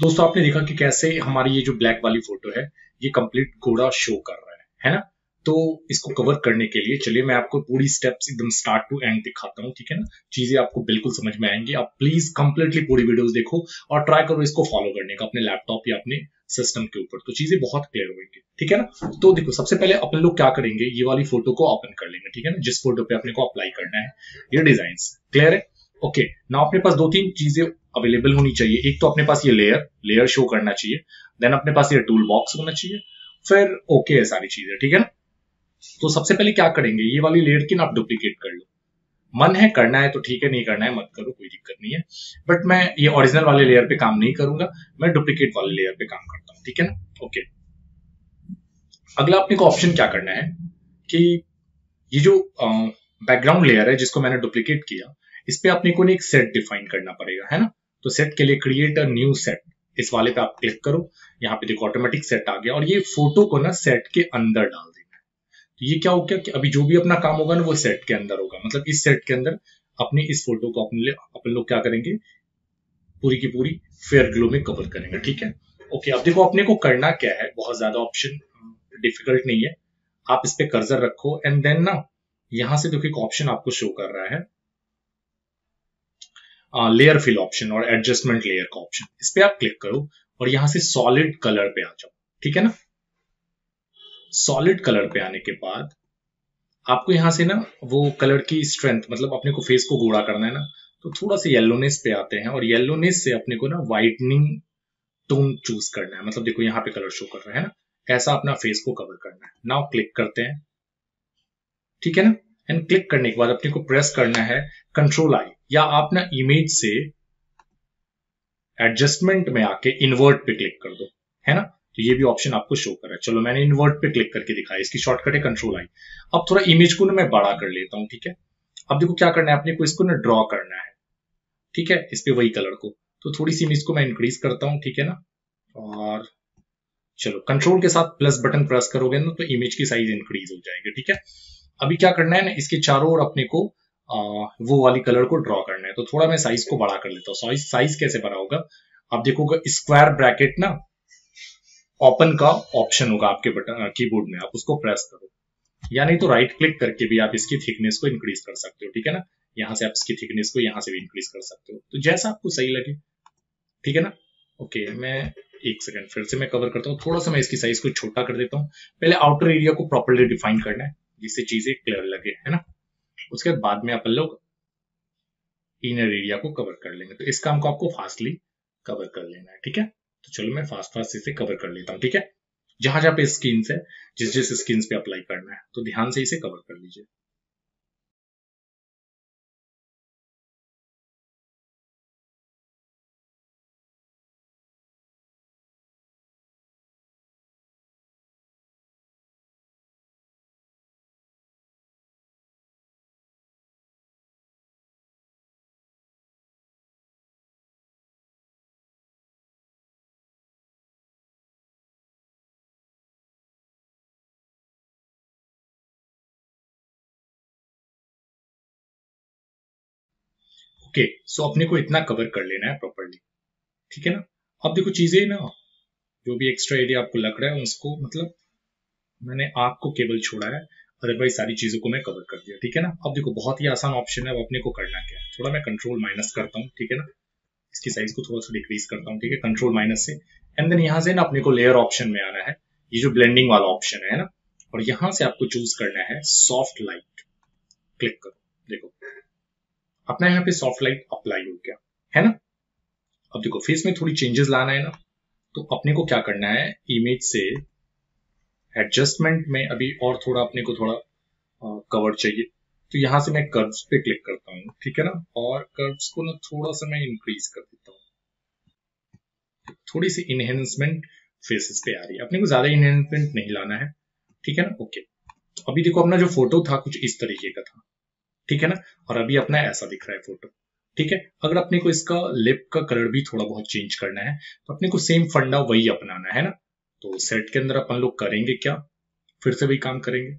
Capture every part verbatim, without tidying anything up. दोस्तों आपने देखा कि कैसे हमारी ये जो ब्लैक वाली फोटो है ये कंप्लीट घोड़ा शो कर रहा है, है ना। तो इसको कवर करने के लिए चलिए मैं आपको पूरी स्टेप्स एकदम स्टार्ट टू एंड दिखाता हूँ, ठीक है ना। चीजें आपको बिल्कुल समझ में आएंगी। आप प्लीज कंप्लीटली पूरी वीडियोस देखो और ट्राई करो इसको फॉलो करने का अपने लैपटॉप या अपने सिस्टम के ऊपर, तो चीजें बहुत क्लियर होंगी, ठीक है ना। तो देखो सबसे पहले अपने लोग क्या करेंगे, ये वाली फोटो को ओपन कर लेंगे, ठीक है ना, जिस फोटो पे अपने को अप्लाई करना है ये डिजाइन। क्लियर है? ओके, ना अपने पास दो तीन चीजें अवेलेबल होनी चाहिए। एक तो अपने पास ये लेयर लेयर शो करना चाहिए, देन अपने पास ये टूल बॉक्स होना चाहिए, फिर ओके है सारी चीजें, ठीक है ना। तो सबसे पहले क्या करेंगे, ये वाली लेयर की ना आप डुप्लीकेट कर लो। मन है करना है तो ठीक है, नहीं करना है मत करो, कोई दिक्कत नहीं है। बट मैं ये ओरिजिनल वाले लेयर पे काम नहीं करूंगा, मैं डुप्लीकेट वाले लेयर पे काम करता हूँ, ठीक है ना। ओके, अगला अपने को ऑप्शन क्या करना है कि ये जो बैकग्राउंड लेयर है जिसको मैंने डुप्लीकेट किया, इस पे अपने को एक सेट डिफाइन करना पड़ेगा, है ना। तो सेट के लिए क्रिएट अ न्यू सेट, इस वाले पे आप क्लिक करो। यहाँ पे देखो ऑटोमेटिक सेट आ गया और ये फोटो को ना सेट के अंदर डाल देना है। तो ये क्या हो गया कि अभी जो भी अपना काम होगा ना वो सेट के अंदर होगा, मतलब इस सेट के अंदर अपनी इस फोटो को अपने अपन लोग क्या करेंगे, पूरी की पूरी फेयर ग्लो में कवर करेंगे, ठीक है। ओके, अब देखो अपने को करना क्या है, बहुत ज्यादा ऑप्शन डिफिकल्ट नहीं है। आप इस पे कर्सर रखो एंड देन ना यहाँ से देखो एक ऑप्शन आपको शो कर रहा है, लेयर फिल ऑप्शन और एडजस्टमेंट लेयर का ऑप्शन, इस पे आप क्लिक करो और यहां से सॉलिड कलर पे आ जाओ, ठीक है ना। सॉलिड कलर पे आने के बाद आपको यहां से ना वो कलर की स्ट्रेंथ, मतलब अपने को फेस को गोरा करना है ना, तो थोड़ा सा येलोनेस पे आते हैं और येलोनेस से अपने को ना वाइटनिंग टोन चूज करना है। मतलब देखो यहाँ पे कलर शो कर रहा है ना, ऐसा अपना फेस को कवर करना है। नाउ क्लिक करते हैं, ठीक है ना। एंड क्लिक करने के बाद अपने को प्रेस करना है कंट्रोल आई, या आप ना इमेज से एडजस्टमेंट में आके इन्वर्ट पे क्लिक कर दो, है ना। तो ये भी ऑप्शन आपको शो कर रहा है। चलो मैंने इन्वर्ट पे क्लिक करके दिखाया, इसकी शॉर्टकट है कंट्रोल आई। अब थोड़ा इमेज को ना मैं बड़ा कर लेता हूँ, ठीक है। अब देखो क्या करना है, अपने को इसको ना ड्रॉ करना है, ठीक है, इस पे वही कलर को। तो थोड़ी सी इमेज को मैं इंक्रीज करता हूँ, ठीक है ना। और चलो कंट्रोल के साथ प्लस बटन प्रेस करोगे ना तो इमेज की साइज इंक्रीज हो जाएगी, ठीक है। अभी क्या करना है ना, इसके चारों ओर अपने को आ, वो वाली कलर को ड्रॉ करना है। तो थोड़ा मैं साइज को बड़ा कर लेता हूँ। साइज साइज कैसे बड़ा होगा, आप देखोगे स्क्वायर ब्रैकेट ना ओपन का ऑप्शन होगा आपके बटन कीबोर्ड में, आप उसको प्रेस करो, या नहीं तो राइट क्लिक करके भी आप इसकी थिकनेस को इंक्रीज कर सकते हो, ठीक है ना। यहाँ से आप इसकी थिकनेस को यहाँ से भी इंक्रीज कर सकते हो, तो जैसा आपको सही लगे, ठीक है ना। ओके, मैं एक सेकेंड फिर से मैं कवर करता हूँ, थोड़ा सा मैं इसकी साइज को छोटा कर देता हूँ। पहले आउटर एरिया को प्रॉपरली डिफाइन करना है जिससे चीजें क्लियर लगे, है ना। उसके बाद में अपन लोग इनर एरिया को कवर कर लेंगे, तो इस काम को आपको फास्टली कवर कर लेना है, ठीक है। तो चलो मैं फास्ट फास्ट इसे कवर कर लेता हूँ, ठीक है। जहां जहां पे स्किन्स है, जिस जिस स्किन्स पे अप्लाई करना है, तो ध्यान से इसे कवर कर लीजिए। ओके, okay, सो so अपने को इतना कवर कर लेना है प्रॉपर्ली, ठीक है ना। अब देखो चीजें ना, जो भी एक्स्ट्रा एरिया आपको लग रहा है उसको, मतलब मैंने आँख को केवल छोड़ा है, अदरवाइज सारी चीजों को मैं कवर कर दिया, ठीक है ना। अब देखो बहुत ही आसान ऑप्शन है। अब अपने को करना क्या है, थोड़ा मैं कंट्रोल माइनस करता हूँ, ठीक है ना। इसकी साइज को थोड़ा सा डिक्रीज करता हूँ, ठीक है, कंट्रोल माइनस से। एंड देन यहाँ से ना अपने को लेयर ऑप्शन में आना है, ये जो ब्लेंडिंग वाला ऑप्शन है ना, और यहाँ से आपको चूज करना है सॉफ्ट लाइट। क्लिक करो, देखो अपना यहाँ पे सॉफ्ट लाइट अप्लाई हो गया, है ना। अब देखो फेस में थोड़ी चेंजेस लाना है ना, तो अपने को क्या करना है, इमेज से एडजस्टमेंट में अभी और थोड़ा अपने को थोड़ा आ, कवर चाहिए, तो यहाँ से मैं कर्व्स पे क्लिक करता हूँ, ठीक है ना। और कर्व्स को ना थोड़ा सा मैं इंक्रीज कर देता हूँ, थोड़ी सी इनहेंसमेंट फेसेस पे आ रही है, अपने को ज्यादा इनहेंसमेंट नहीं लाना है, ठीक है ना। ओके, तो अभी देखो अपना जो फोटो था कुछ इस तरीके का था, ठीक है ना, और अभी अपना ऐसा दिख रहा है फोटो, ठीक है। अगर अपने को इसका लिप का कलर भी थोड़ा बहुत चेंज करना है तो अपने को सेम फंडा वही अपनाना है ना। तो सेट के अंदर अपन लोग करेंगे क्या, फिर से वही काम करेंगे,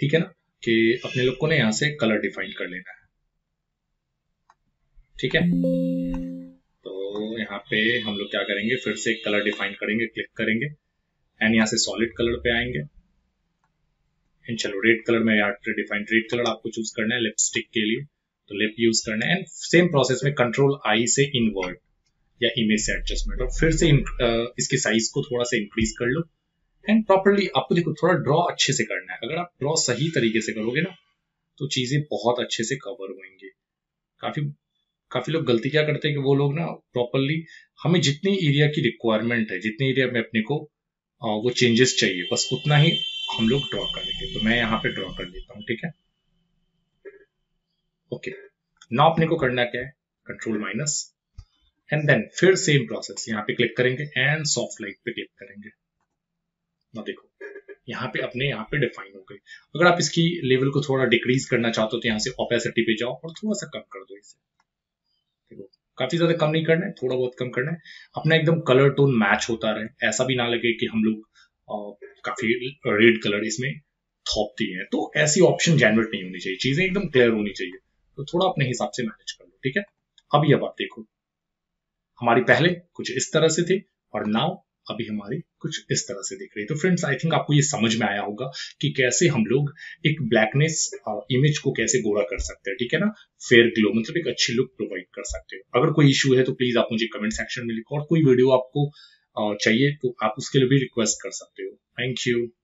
ठीक है ना, कि अपने लोग को ना यहाँ से कलर डिफाइन कर लेना है, ठीक है। तो तो यहाँ पे हम लोग क्या करेंगे, फिर से कलर डिफाइन करेंगे, क्लिक करेंगे एंड यहाँ से सॉलिड कलर पे आएंगे एंड चलो रेड कलर में यहाँ पे डिफाइन रेड कलर आपको चूज करना है लिपस्टिक के लिए, तो लिप यूज करना है एंड सेम प्रोसेस में कंट्रोल आई से इनवर्ट या इमेज से एडजस्टमेंट और फिर से इसकी साइज को थोड़ा सा इंक्रीज कर लो एंड प्रॉपरली आपको देखो थोड़ा ड्रॉ अच्छे से करना है। अगर आप ड्रॉ सही तरीके से करोगे ना तो चीजें बहुत अच्छे से कवर होंगी। काफी काफी लोग गलती क्या करते हैं कि वो लोग ना प्रॉपरली हमें जितनी एरिया की रिक्वायरमेंट है, जितने एरिया में अपने को वो चेंजेस चाहिए बस उतना ही हम लोग ड्रॉ कर लेंगे। तो मैं यहाँ पे ड्रॉ कर देता हूँ, ठीक है ओके। नाउ अपने को करना क्या है, कंट्रोल माइनस एंड देन फिर सेम प्रोसेस यहाँ पे क्लिक करेंगे एंड सॉफ्ट लाइट पे क्लिक करेंगे। ना देखो यहाँ पे अपने यहाँ पे डिफाइन हो गई। अगर आप इसकी लेवल को थोड़ा डिक्रीज करना चाहते हो तो यहाँ से ओपेसिटी पे जाओ और थोड़ा सा कम कर दो इसे, देखो काफी ज्यादा कम नहीं करना है, थोड़ा बहुत कम करना है। अपना एकदम कलर टोन मैच होता रहे, ऐसा भी ना लगे कि हम लोग काफी रेड कलर इसमें थोप दिए हैं, तो ऐसी ऑप्शन जनरेट नहीं होनी चाहिए, चीजें एकदम क्लियर होनी चाहिए। तो थोड़ा अपने हिसाब से मैनेज कर लो, ठीक है। अभी अब आप देखो हमारी पहले कुछ इस तरह से थी और नाउ अभी हमारी कुछ इस तरह से दिख रही है। तो फ्रेंड्स आई थिंक आपको ये समझ में आया होगा कि कैसे हम लोग एक ब्लैकनेस इमेज को कैसे गोरा कर सकते हैं, ठीक है ना। फेयर ग्लो मतलब एक अच्छी लुक प्रोवाइड कर सकते हो। अगर कोई इशू है तो प्लीज आप मुझे कमेंट सेक्शन में लिखो और कोई वीडियो आपको चाहिए तो आप उसके लिए भी रिक्वेस्ट कर सकते हो। Thank you.